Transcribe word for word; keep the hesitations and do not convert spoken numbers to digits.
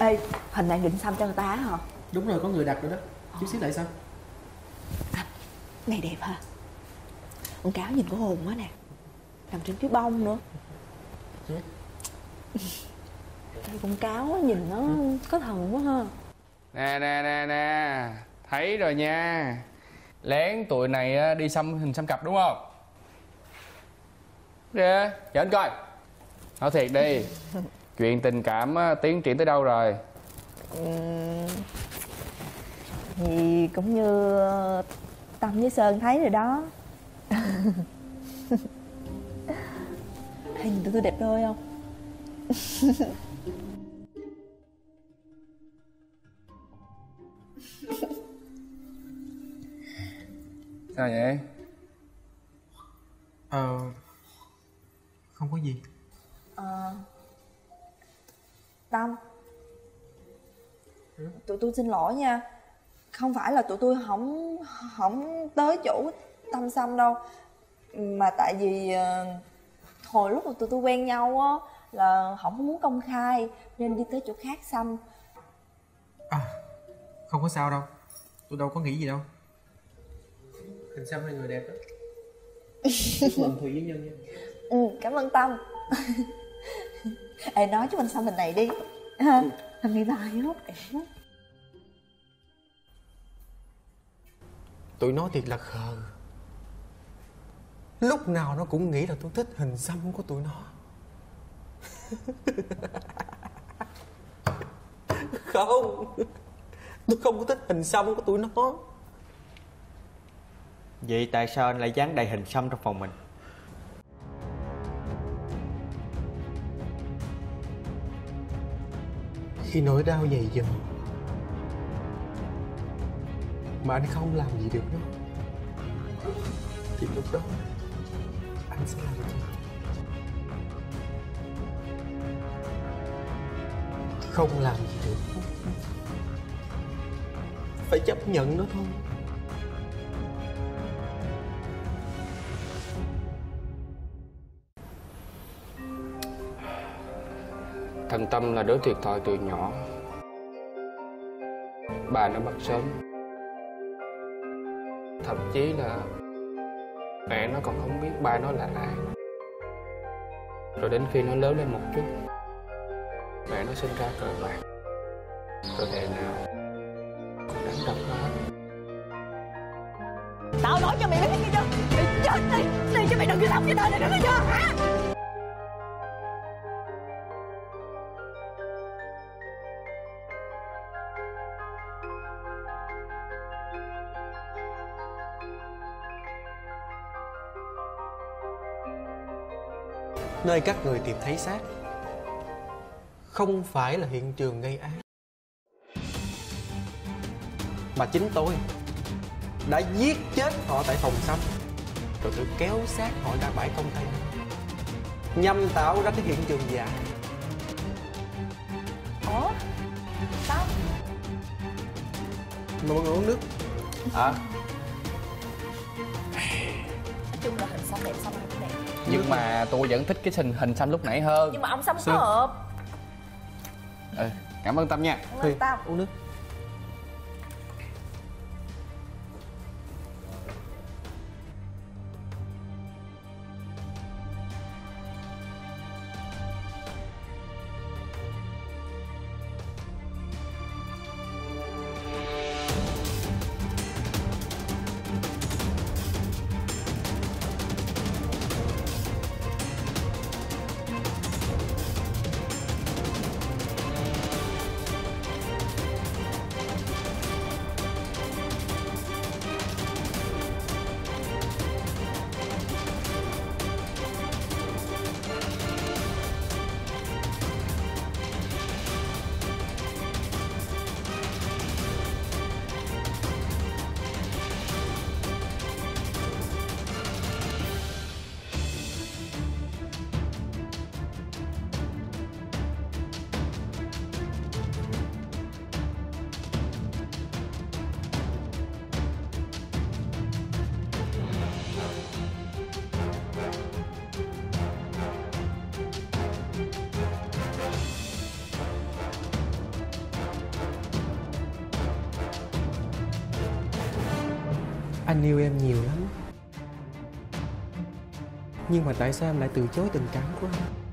Ê, hình này định xăm cho người ta hả? Đúng rồi, có người đặt rồi đó. Chút xíu lại xăm. À, này đẹp ha. Con cáo nhìn có hồn quá nè. Nằm trên cái bông nữa. Con cáo nhìn nó có thần quá ha. Nè nè nè nè, thấy rồi nha. Lén tụi này đi xăm hình xăm cặp đúng không? Kìa, chờ anh coi. Nói thiệt đi. Chuyện tình cảm tiến triển tới đâu rồi? Thì cũng như Tâm với Sơn thấy rồi đó. Hay nhìn tụi tôi đẹp đôi không? Sao vậy? Ờ... Không có gì. Ờ... Tâm, ừ? Tụi tôi xin lỗi nha. Không phải là tụi tôi không không tới chỗ Tâm xăm đâu, mà tại vì hồi lúc mà tụi tôi quen nhau á là không muốn công khai nên đi tới chỗ khác xăm. À, không có sao đâu, tôi đâu có nghĩ gì đâu. Hình xăm hai người đẹp đó. Chúc mừng Thùy với Nhân nha. Ừ, cảm ơn Tâm. Ê, nói cho mình xăm hình này đi. Hình này bài hút đẹp lắm. Tụi nó thiệt là khờ. Lúc nào nó cũng nghĩ là tôi thích hình xăm của tụi nó. Không, tôi không có thích hình xăm của tụi nó. Vậy tại sao anh lại dán đầy hình xăm trong phòng mình? Khi nỗi đau dày dò mà anh không làm gì được đó, thì lúc đó anh sẽ làm gì? Không làm gì được, phải chấp nhận nó thôi. Thằng Tâm là đứa thiệt thòi từ nhỏ. Bà nó mất sớm, thậm chí là mẹ nó còn không biết ba nó là ai. Rồi đến khi nó lớn lên một chút, mẹ nó sinh ra cờ bạc, rồi ngày nào cũng đánh đập nó hết. Tao nói cho mày biết nghe chưa? Mày chết đi, đi cho mày đừng đi sống với đời này nữa nghe chưa hả? Nơi các người tìm thấy xác không phải là hiện trường gây án, mà chính tôi đã giết chết họ tại phòng xăm, rồi tôi kéo xác họ ra bãi công tây nhằm tạo ra cái hiện trường giả. Ủa? Sao? Mà mọi người uống nước. À. Nói chung là hình xăm đẹp, xăm cũng đẹp. Nhưng mà tôi vẫn thích cái hình hình xăm lúc nãy hơn. Nhưng mà ông xăm có hợp. Ừ, cảm ơn Tâm nha. Cảm ơn Tâm. Uống nước. Anh yêu em nhiều lắm, nhưng mà tại sao em lại từ chối tình cảm của anh?